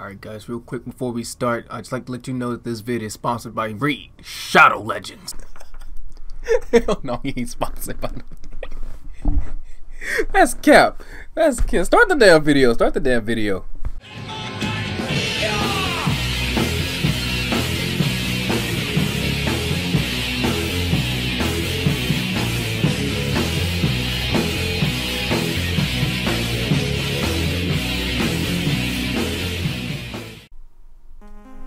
Alright guys, real quick before we start, I'd just like to let you know that this vid is sponsored by Reed Shadow Legends. Hell no, he ain't sponsored by no. That's cap. That's cap. Start the damn video. Start the damn video.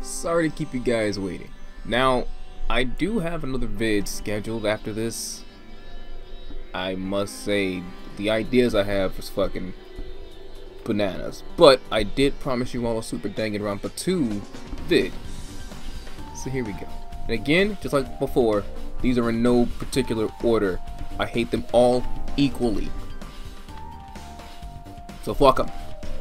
Sorry to keep you guys waiting. Now, I do have another vid scheduled after this. I must say, the ideas I have is fucking bananas. But I did promise you all a Super Danganronpa 2 vid. So here we go. And again, just like before, these are in no particular order. I hate them all equally. So fuck them.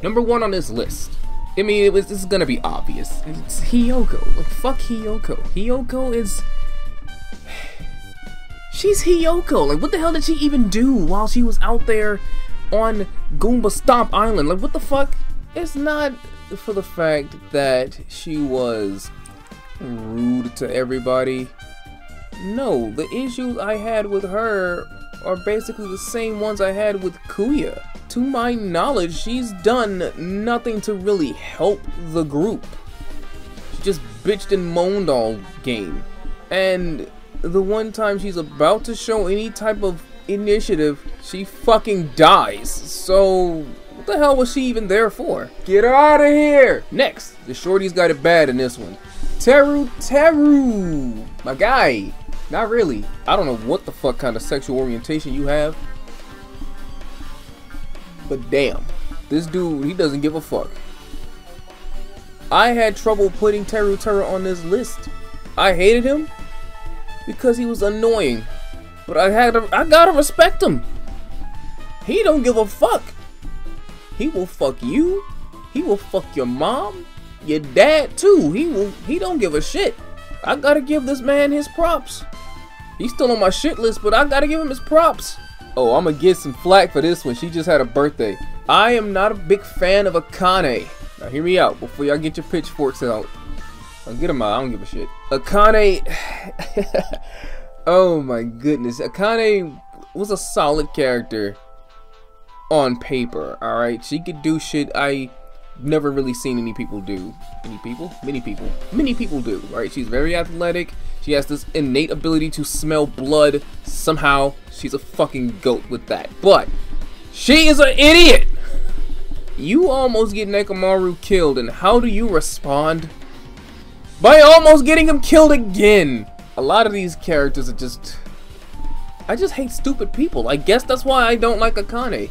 Number one on this list. I mean, this is gonna be obvious. It's Hiyoko. Like, fuck Hiyoko. Hiyoko is... she's Hiyoko. Like, what the hell did she even do while she was out there on Goomba Stomp Island? Like, what the fuck? It's not for the fact that she was rude to everybody. No, the issues I had with her are basically the same ones I had with Kuya. To my knowledge, she's done nothing to really help the group. She just bitched and moaned all game. And the one time she's about to show any type of initiative, she fucking dies. So, what the hell was she even there for? Get her out of here! Next, the shorty's got it bad in this one. Teruteru! My guy! Not really. I don't know what the fuck kind of sexual orientation you have. But damn, this dude, he doesn't give a fuck. I had trouble putting Teruteru on this list. I hated him because he was annoying, but I gotta respect him. He don't give a fuck. He will fuck you. He will fuck your mom, your dad too. He don't give a shit. I gotta give this man his props. He's still on my shit list, but I gotta give him his props. Oh, I'm gonna get some flack for this one. She just had a birthday. I am not a big fan of Akane. Now hear me out before y'all get your pitchforks out. I'll get them out. I don't give a shit. Akane. Oh my goodness. Akane was a solid character on paper. All right, she could do shit I never really seen any people do. Any people? Many people. Many people do. All right, she's very athletic. She has this innate ability to smell blood somehow. She's a fucking goat with that. But she is an idiot! You almost get Nekomaru killed, and how do you respond? By almost getting him killed again! A lot of these characters are just... I just hate stupid people. I guess that's why I don't like Akane.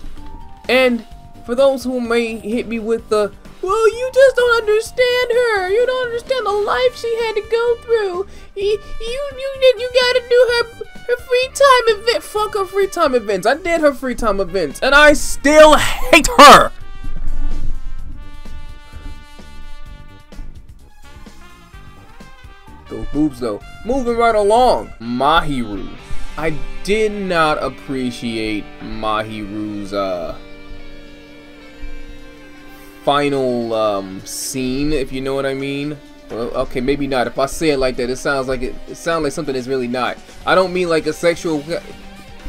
And for those who may hit me with the... well, you just don't understand her. You don't understand the life she had to go through. You gotta do her free time event. Fuck her free time events. I did her free time events, and I still hate her. Those boobs, though. Moving right along, Mahiru. I did not appreciate Mahiru's final scene, if you know what I mean. Well, okay, maybe not. If I say it like that, it sounds like it sounds like something is really not. I don't mean like a sexual.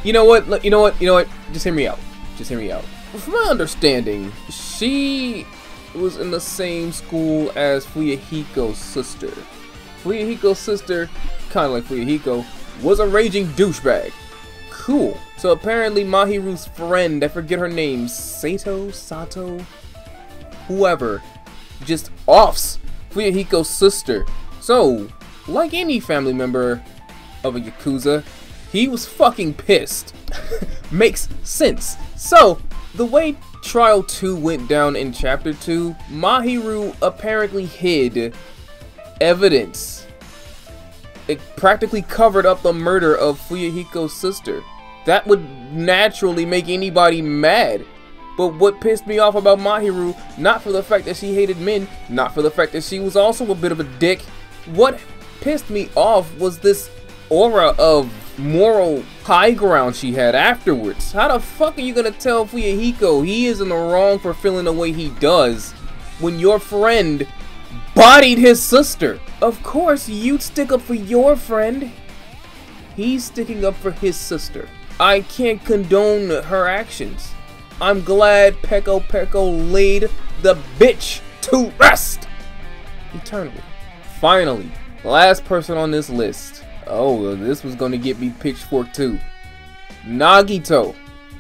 You know what? You know what? You know what? Just hear me out. Just hear me out. From my understanding, she was in the same school as Fuyuhiko's sister. Fuyuhiko's sister, kind of like Fuyuhiko, was a raging douchebag. Cool. So apparently, Mahiru's friend, I forget her name, Sato. Whoever just offs Fuyuhiko's sister. So, like any family member of a Yakuza, he was fucking pissed. Makes sense. So, the way Trial 2 went down in Chapter 2, Mahiru apparently hid evidence. It practically covered up the murder of Fuyuhiko's sister. That would naturally make anybody mad. But what pissed me off about Mahiru, not for the fact that she hated men, not for the fact that she was also a bit of a dick, what pissed me off was this aura of moral high ground she had afterwards. How the fuck are you gonna tell Fuyuhiko he is in the wrong for feeling the way he does when your friend bodied his sister. Of course, you'd stick up for your friend. He's sticking up for his sister. I can't condone her actions. I'm glad Peko Peko laid the bitch to rest eternally. Finally, last person on this list. Oh, this was gonna get me pitchforked too. Nagito.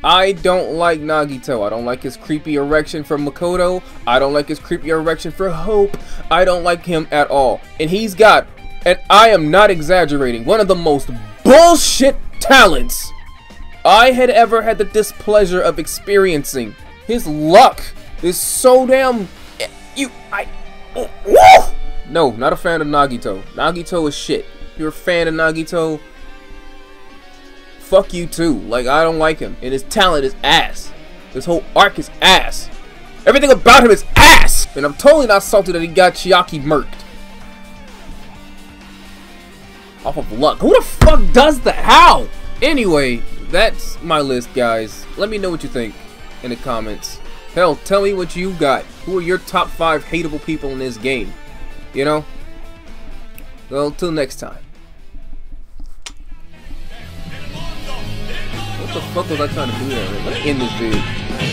I don't like Nagito. I don't like his creepy erection for Makoto. I don't like his creepy erection for Hope. I don't like him at all. And he's got, and I am not exaggerating, one of the most bullshit talents I had ever had the displeasure of experiencing. His luck is so damn... No, not a fan of Nagito. Nagito is shit. If you're a fan of Nagito, fuck you too. Like, I don't like him. And his talent is ass. This whole arc is ass. Everything about him is ass! And I'm totally not salty that he got Chiaki murked. Off of luck. Who the fuck does that? How? Anyway, that's my list, guys. Let me know what you think in the comments. Hell, tell me what you got. Who are your top 5 hateable people in this game? You know? Well, till next time. What the fuck was I trying to do there? Let's end this video.